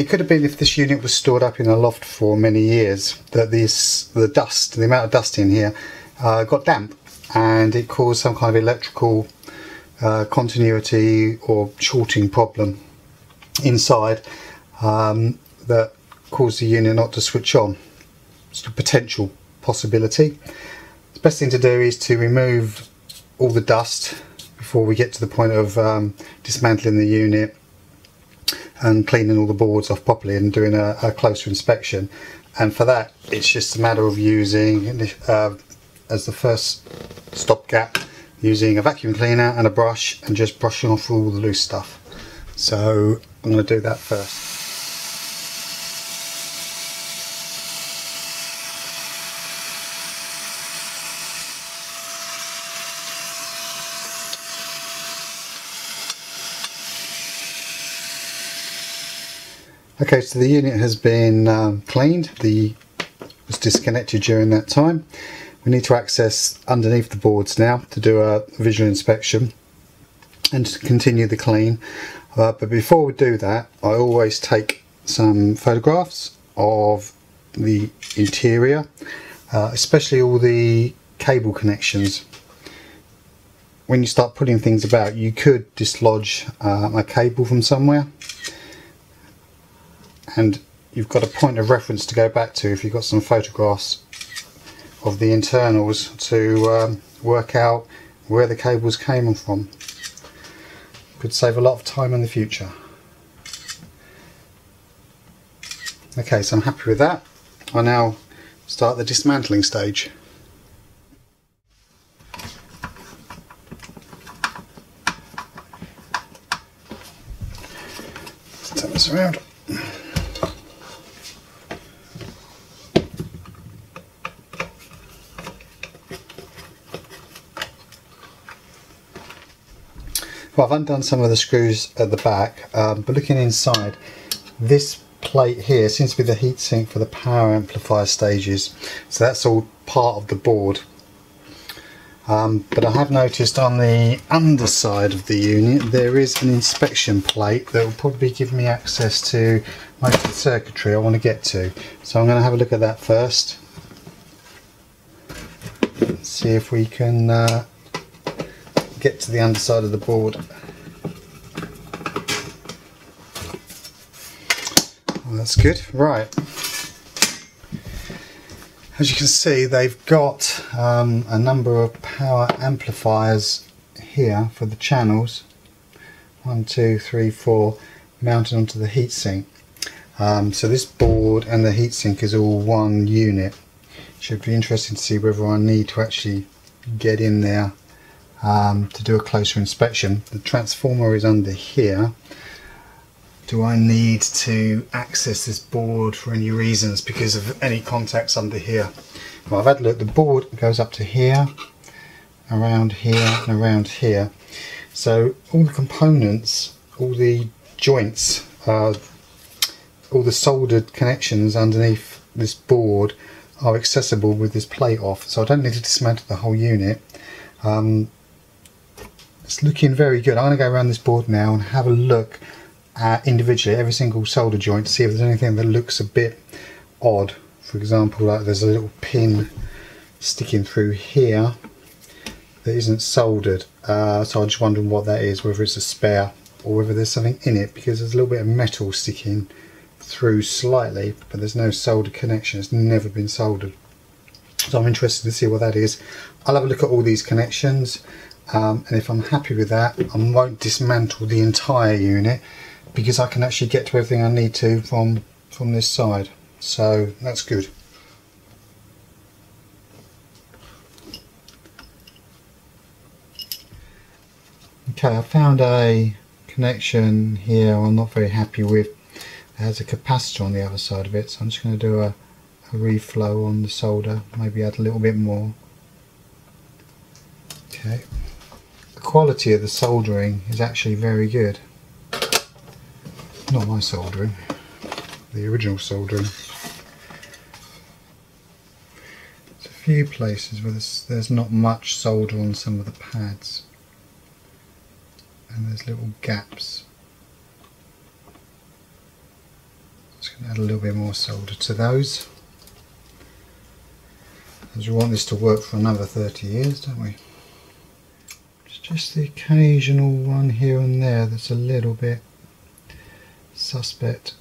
It could have been if this unit was stored up in a loft for many years that the amount of dust in here got damp, and it caused some kind of electrical continuity or shorting problem inside that caused the unit not to switch on. It's a potential possibility. The best thing to do is to remove all the dust before we get to the point of dismantling the unit and cleaning all the boards off properly and doing a closer inspection. And for that, it's just a matter of using, as the first stopgap, using a vacuum cleaner and a brush and just brushing off all the loose stuff. So I'm going to do that first. Okay, so the unit has been cleaned. It was disconnected during that time. We need to access underneath the boards now to do a visual inspection and to continue the clean. But before we do that, I always take some photographs of the interior, especially all the cable connections. When you start putting things about, you could dislodge a cable from somewhere, and you've got a point of reference to go back to if you've got some photographs of the internals to work out where the cables came from. Could save a lot of time in the future. Okay, so I'm happy with that. I now start the dismantling stage. Let's turn this around. I've undone some of the screws at the back, but looking inside, this plate here seems to be the heatsink for the power amplifier stages, so that's all part of the board. But I have noticed on the underside of the unit there is an inspection plate that will probably give me access to most of the circuitry I want to get to, so I'm going to have a look at that first. Let's see if we can get to the underside of the board. Well, that's good. Right, as you can see, they've got a number of power amplifiers here for the channels 1, 2, 3, 4 mounted onto the heatsink. So this board and the heatsink is all one unit. Should be interesting to see whether I need to actually get in there to do a closer inspection. The transformer is under here. Do I need to access this board for any reasons because of any contacts under here? Well, I've had a look. The board goes up to here, around here and around here. So all the components, all the joints, all the soldered connections underneath this board are accessible with this plate off, so I don't need to dismantle the whole unit. It's looking very good. I'm going to go around this board now and have a look at individually every single solder joint to see if there's anything that looks a bit odd. For example, like there's a little pin sticking through here that isn't soldered. So I'm just wondering what that is, whether it's a spare or whether there's something in it, because there's a little bit of metal sticking through slightly, but there's no solder connection. It's never been soldered. So I'm interested to see what that is. I'll have a look at all these connections. And if I'm happy with that, I won't dismantle the entire unit because I can actually get to everything I need to from this side. So that's good. Okay, I found a connection here I'm not very happy with. It has a capacitor on the other side of it, so I'm just going to do a reflow on the solder, maybe add a little bit more. Okay. The quality of the soldering is actually very good. Not my soldering, the original soldering. There's a few places where there's not much solder on some of the pads, and there's little gaps. Add a little bit more solder to those, as we want this to work for another 30 years, don't we? It's just the occasional one here and there that's a little bit suspect.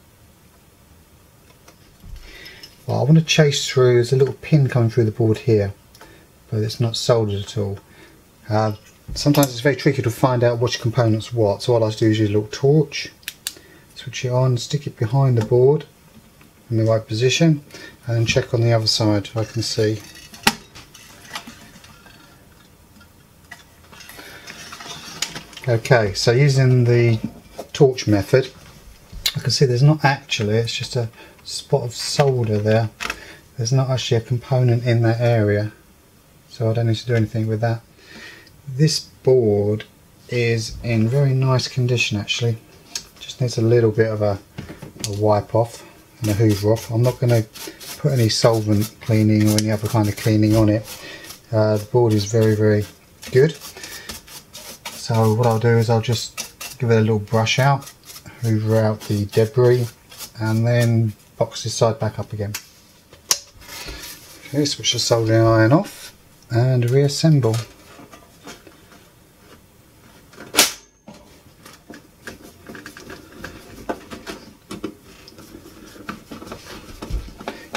Well, I want to chase through, there's a little pin coming through the board here, but it's not soldered at all. Sometimes it's very tricky to find out which component's what, so what I like to do is use a little torch, switch it on, stick it behind the board in the right position, and check on the other side if I can see. Okay, so using the torch method, I can see there's not actually, it's just a spot of solder there. There's not actually a component in that area, so I don't need to do anything with that. This board is in very nice condition actually, just needs a little bit of a wipe off and a hoover off. I'm not going to put any solvent cleaning or any other kind of cleaning on it. The board is very, very good, so what I'll do is I'll just give it a little brush out, hoover out the debris, and then box this side back up again. Okay, switch the soldering iron off and reassemble.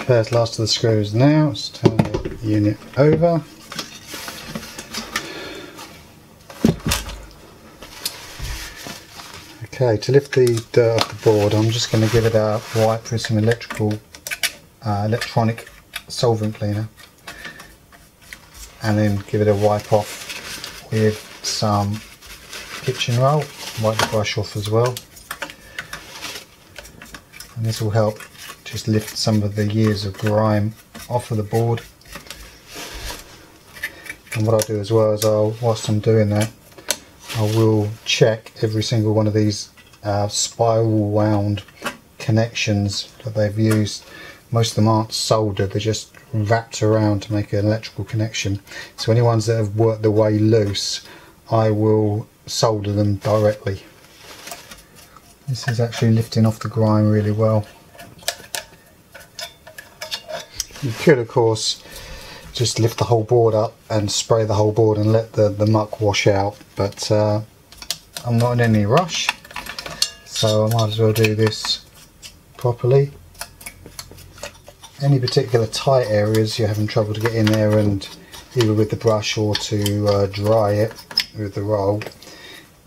First, last of the screws now. Let's turn the unit over. Okay, to lift the dirt off the board, I'm just going to give it a wipe with some electronic solvent cleaner, and then give it a wipe off with some kitchen roll. Wipe the brush off as well, and this will help just lift some of the years of grime off of the board. And what I'll do as well is I'll, whilst I'm doing that, I will check every single one of these spiral wound connections that they've used. Most of them aren't soldered, they're just wrapped around to make an electrical connection. So any ones that have worked their way loose, I will solder them directly. This is actually lifting off the grime really well. You could, of course, just lift the whole board up and spray the whole board and let the muck wash out, but I'm not in any rush, so I might as well do this properly. Any particular tight areas you're having trouble to get in there, and either with the brush or to dry it with the roll,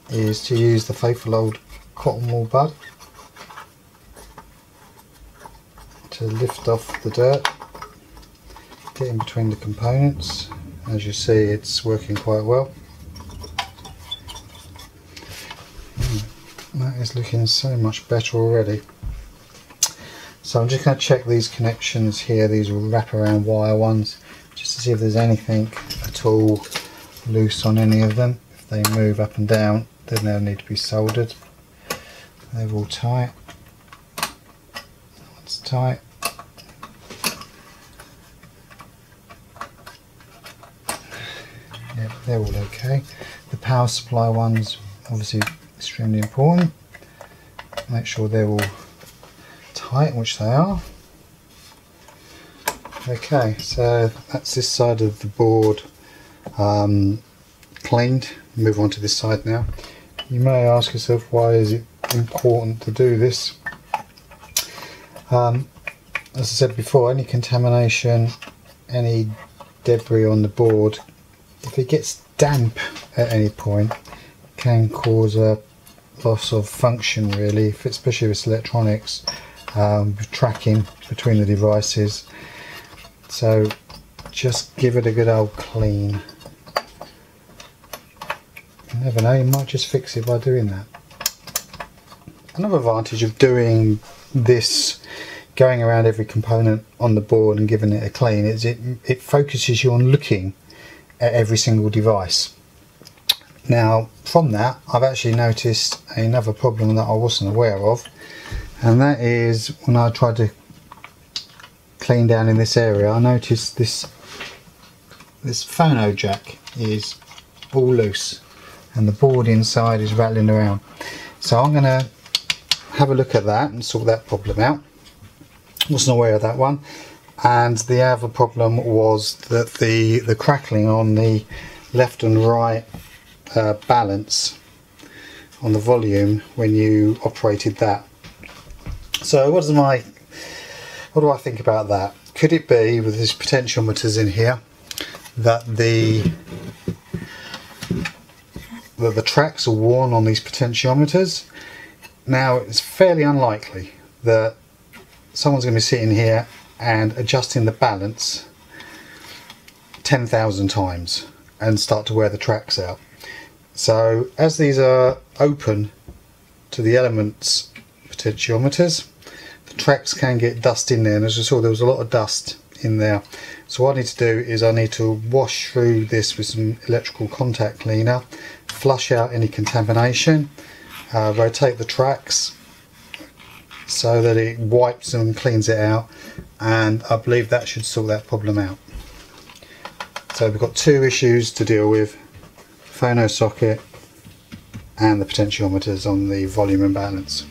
is to use the faithful old cotton wool bud to lift off the dirt. Get in between the components. As you see, it's working quite well. That is looking so much better already. So I'm just going to check these connections here, these wraparound wire ones, just to see if there's anything at all loose on any of them. If they move up and down, then they'll need to be soldered. They're all tight. That one's tight. Yep, they're all okay. The power supply one's obviously extremely important. Make sure they're all tight, which they are. Okay, so that's this side of the board cleaned. Move on to this side now. You may ask yourself, why is it important to do this? As I said before, any contamination, any debris on the board, if it gets damp at any point, it can cause a loss of function really, especially if it's electronics, tracking between the devices. So just give it a good old clean. You never know, you might just fix it by doing that. Another advantage of doing this, going around every component on the board and giving it a clean, is it focuses you on looking at every single device. Now from that, I've actually noticed another problem that I wasn't aware of, and that is when I tried to clean down in this area, I noticed this phono jack is all loose and the board inside is rattling around. So I'm going to have a look at that and sort that problem out. wasn't aware of that one. And the other problem was that the crackling on the left and right balance on the volume when you operated that. So what do I think about that? Could it be, with these potentiometers in here, that the tracks are worn on these potentiometers? Now, it's fairly unlikely that someone's going to be sitting here and adjusting the balance 10,000 times and start to wear the tracks out. So as these are open to the elements potentiometers, the tracks can get dust in there, and as you saw, there was a lot of dust in there. So what I need to do is I need to wash through this with some electrical contact cleaner, flush out any contamination, rotate the tracks so that it wipes and cleans it out, and I believe that should sort that problem out. So we've got two issues to deal with: phono socket and the potentiometers on the volume and balance.